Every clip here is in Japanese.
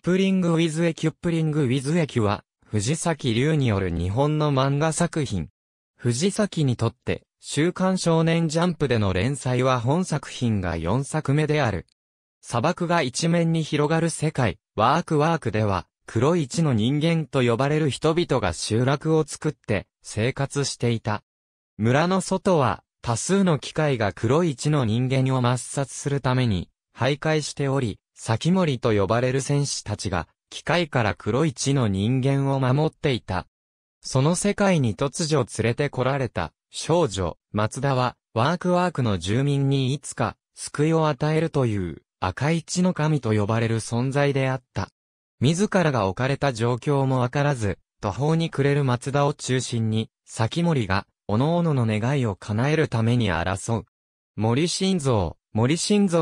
キュップリング・ウィズ・エは、藤崎龍による日本の漫画作品。藤崎にとって、週刊少年ジャンプでの連載は本作品が4作目である。砂漠が一面に広がる世界、Wāqwāqでは、黒い地の人間と呼ばれる人々が集落を作って生活していた。村の外は多数の機械が黒い地の人間を抹殺するために徘徊しており、防人と呼ばれる戦士たちが機械から黒い地の人間を守っていた。その世界に突如連れてこられた少女、松田はWāqwāqの住民にいつか救いを与えるという赤い地の神と呼ばれる存在であった。自らが置かれた状況もわからず、途方に暮れる松田を中心に、防人が、各々の願いを叶えるために争う。森新蔵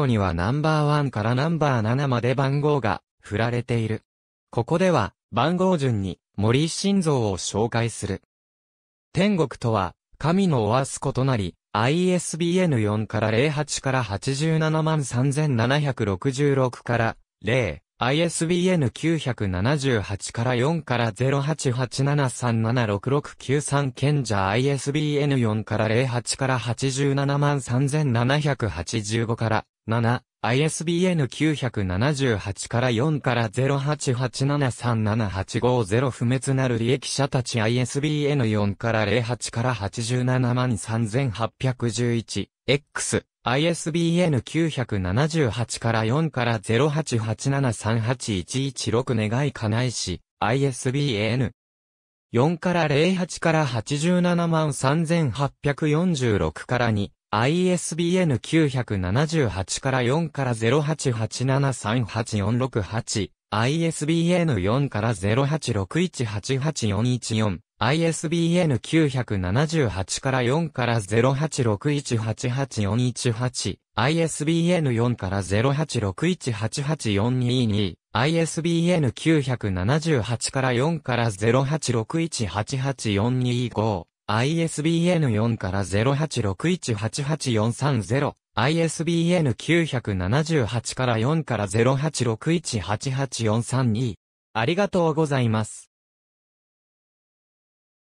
にはナンバー1からナンバー7まで番号が、振られている。ここでは、番号順に、森新蔵を紹介する。天国とは、神のおわすことなり、ISBN4 から08から873,766から、0。ISBN978 から4から0887376693賢者 ISBN4 から08から873,785から7 ISBN978 から4から0887378550不滅なる利益者たち ISBN4 から08から873,811 X ISBN978 から4から0887381116願い叶いし、ISBN4 から08から873,846から2、ISBN978 から4から0887384688、ISBN4 から0861884144、ISBN978 から4から0861884118、ISBN4 から0861884222、ISBN978 から4から0861884225、ISBN4 から0861884330、ISBN978 から4から0861884332。ありがとうございます。